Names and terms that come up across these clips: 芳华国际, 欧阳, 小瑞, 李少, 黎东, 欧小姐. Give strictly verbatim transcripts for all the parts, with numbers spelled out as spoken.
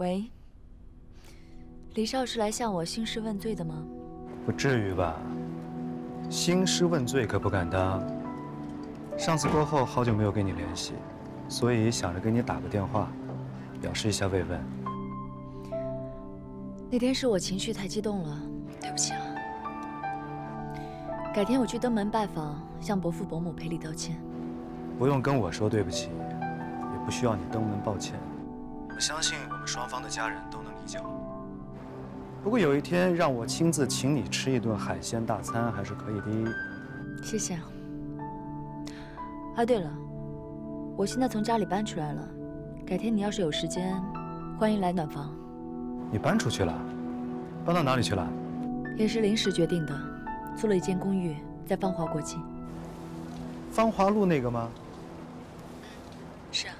喂，李少是来向我兴师问罪的吗？不至于吧，兴师问罪可不敢当。上次过后好久没有跟你联系，所以想着给你打个电话，表示一下慰问。那天是我情绪太激动了，对不起啊。改天我去登门拜访，向伯父伯母赔礼道歉。不用跟我说对不起，也不需要你登门抱歉。我相信我们双方的家人都能理解我。不过有一天让我亲自请你吃一顿海鲜大餐还是可以的。谢谢啊。啊，对了，我现在从家里搬出来了，改天你要是有时间，欢迎来暖房。你搬出去了？搬到哪里去了？也是临时决定的。 租了一间公寓，在芳华国际。芳华路那个吗？是啊。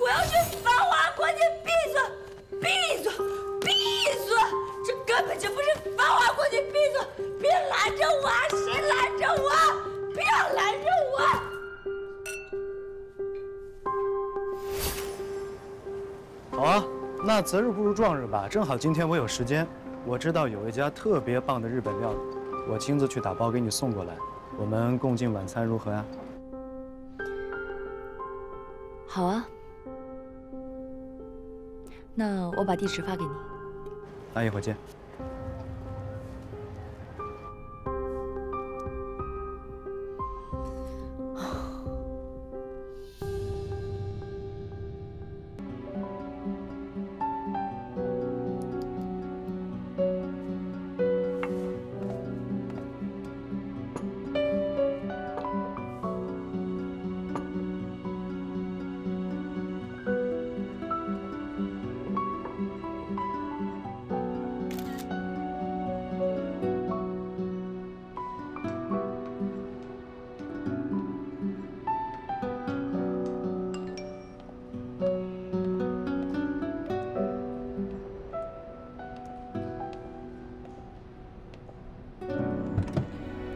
我要去芳华国际！闭嘴！闭嘴！闭嘴！这根本就不是芳华国际！闭嘴！别拦着我！谁拦着我？不要拦着我！ 好啊，那择日不如撞日吧，正好今天我有时间。 我知道有一家特别棒的日本料理，我亲自去打包给你送过来，我们共进晚餐如何啊？好啊，那我把地址发给你。那一会儿见。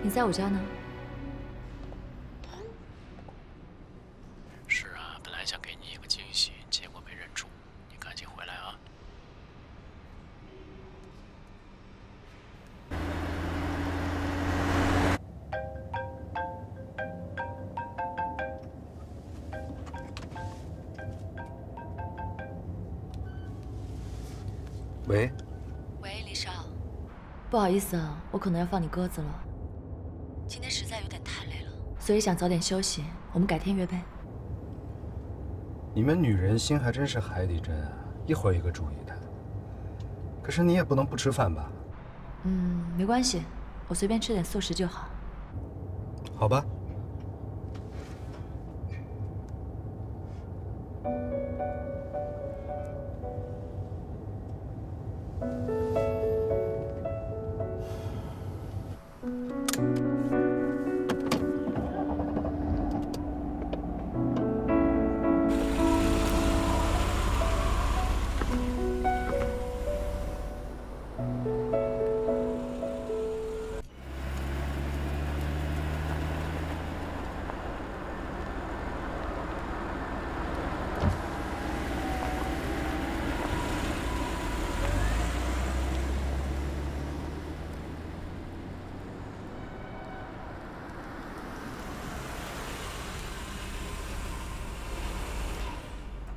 你在我家呢。是啊，本来想给你一个惊喜，结果没忍住。你赶紧回来啊！喂。喂，李少，不好意思啊，我可能要放你鸽子了。 今天实在有点太累了，所以想早点休息。我们改天约呗。你们女人心还真是海底针啊，一会儿一个主意的。可是你也不能不吃饭吧？嗯，没关系，我随便吃点素食就好。好吧。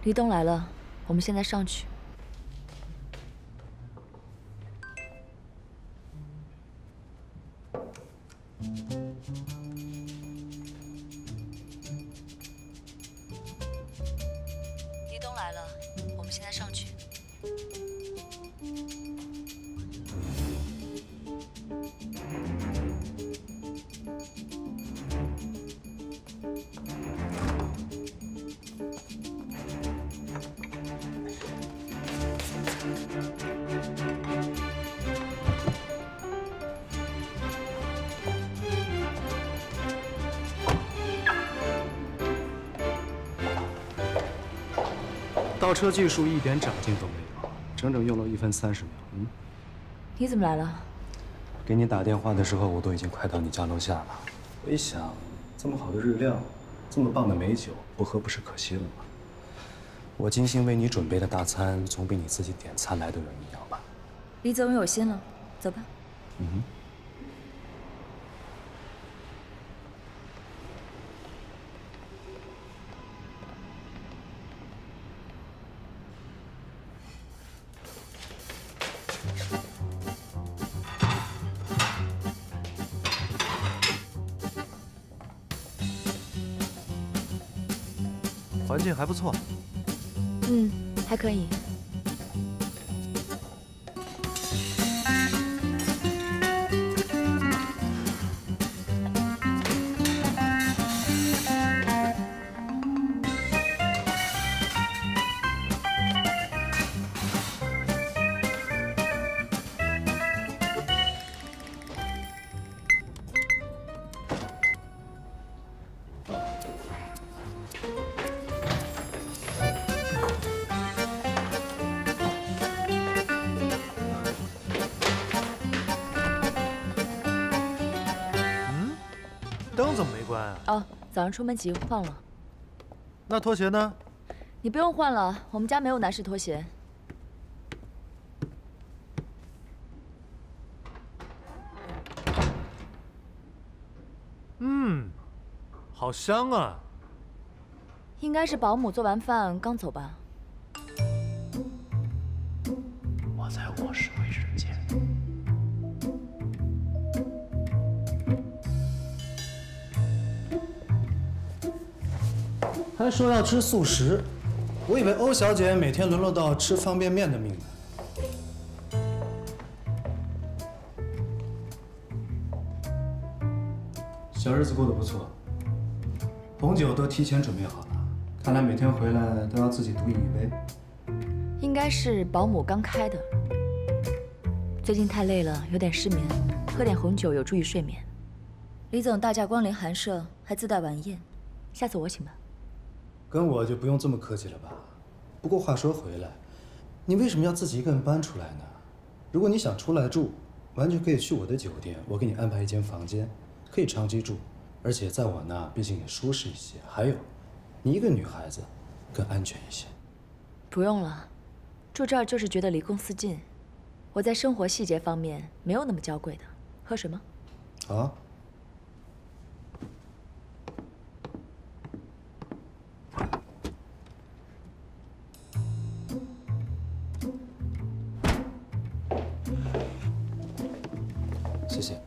黎东来了，我们现在上去。黎东来了，我们现在上去。倒车技术一点长进都没有，整整用了一分三十秒。嗯，你怎么来了？给你打电话的时候，我都已经快到你家楼下了。我一想，这么好的日料，这么棒的美酒，不喝不是可惜了吗？我精心为你准备的大餐，总比你自己点餐来的有营养吧？李总有心了，走吧。嗯哼。 环境还不错，嗯，还可以。哦，早上出门急忘了。那拖鞋呢？你不用换了，我们家没有男士拖鞋。嗯，好香啊。应该是保姆做完饭刚走吧。我在卧室卫生间。 还说要吃素食，我以为欧小姐每天沦落到吃方便面的命呢。小日子过得不错，红酒都提前准备好了，看来每天回来都要自己独饮一杯。应该是保姆刚开的，最近太累了，有点失眠，喝点红酒有助于睡眠。李总大驾光临寒舍，还自带晚宴，下次我请吧。 跟我就不用这么客气了吧？不过话说回来，你为什么要自己一个人搬出来呢？如果你想出来住，完全可以去我的酒店，我给你安排一间房间，可以长期住，而且在我那毕竟也舒适一些。还有，你一个女孩子，更安全一些。不用了，住这儿就是觉得离公司近。我在生活细节方面没有那么娇贵的。喝水吗？好啊。 谢谢。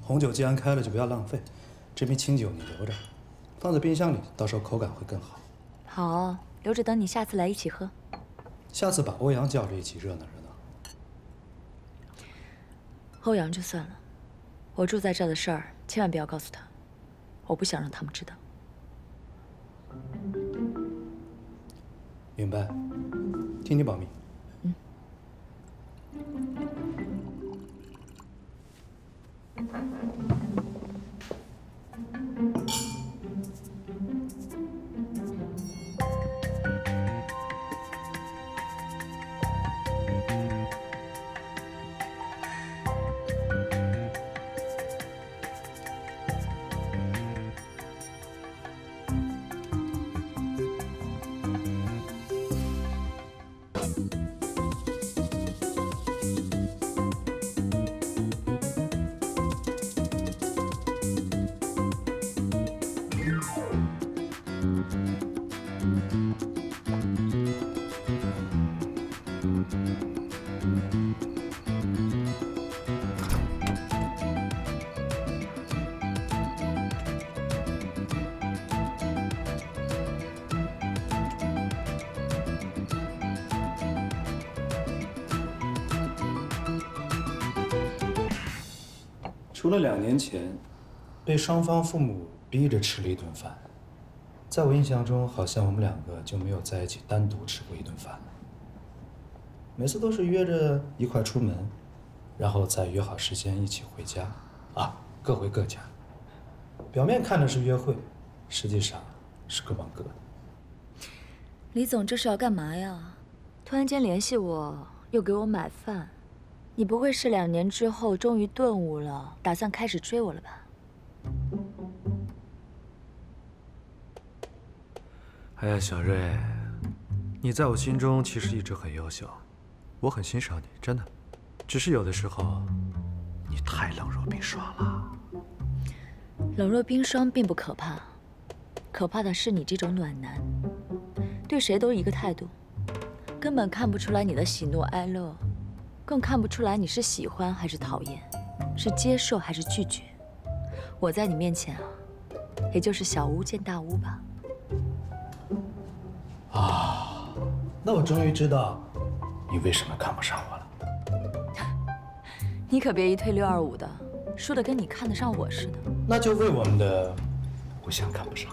红酒既然开了，就不要浪费。这瓶清酒你留着，放在冰箱里，到时候口感会更好。好，留着等你下次来一起喝。下次把欧阳叫着一起热闹热闹。欧阳就算了，我住在这儿的事儿千万不要告诉他，我不想让他们知道。明白，听你保密。 除了两年前被双方父母逼着吃了一顿饭，在我印象中，好像我们两个就没有在一起单独吃过一顿饭。每次都是约着一块出门，然后再约好时间一起回家，啊，各回各家。表面看着是约会，实际上是各忙各的。李总，这是要干嘛呀？突然间联系我，又给我买饭，你不会是两年之后终于顿悟了，打算开始追我了吧？ 哎呀，小瑞，你在我心中其实一直很优秀，我很欣赏你，真的。只是有的时候，你太冷若冰霜了。冷若冰霜并不可怕，可怕的是你这种暖男，对谁都一个态度，根本看不出来你的喜怒哀乐，更看不出来你是喜欢还是讨厌，是接受还是拒绝。我在你面前啊，也就是小巫见大巫吧。 啊，那我终于知道你为什么看不上我了。你可别一推六二五的，说的跟你看得上我似的。那就为我们的互相看不上。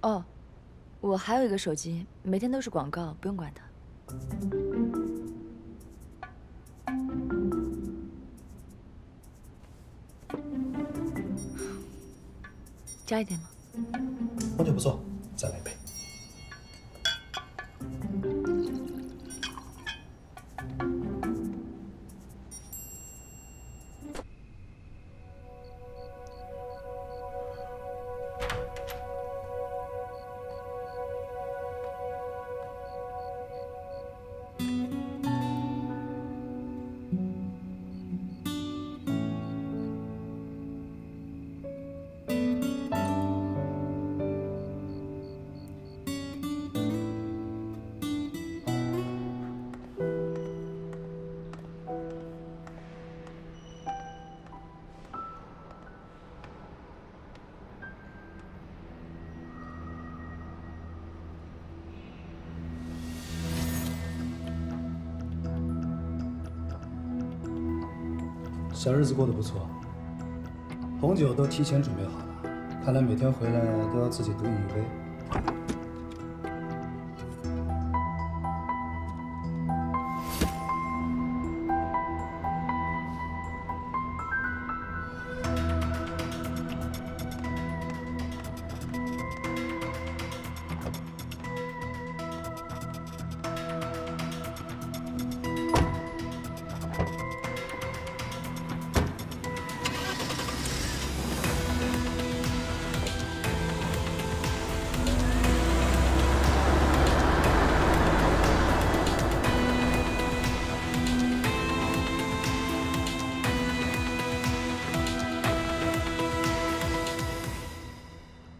嗯、我还有一个手机，每天都是广告，不用管它。加一点吗？红酒不错，再来一杯。小日子过得不错，红酒都提前准备好了，看来每天回来都要自己独饮一杯。